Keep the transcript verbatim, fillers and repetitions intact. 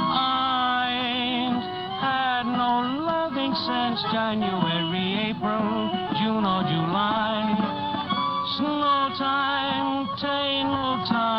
I had no loving since January, April, June or July. Snow time, tangle time.